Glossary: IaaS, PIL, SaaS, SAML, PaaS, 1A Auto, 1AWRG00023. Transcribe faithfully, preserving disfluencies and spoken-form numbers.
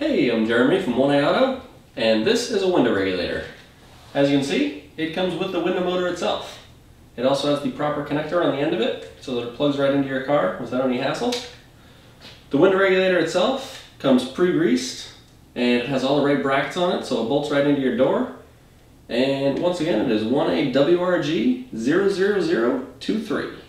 Hey, I'm Jeremy from one A Auto, and this is a window regulator. As you can see, it comes with the window motor itself. It also has the proper connector on the end of it, so that it plugs right into your car without any hassle. The window regulator itself comes pre-greased, and it has all the right brackets on it, so it bolts right into your door. And once again, it is one A W R G zero zero zero two three.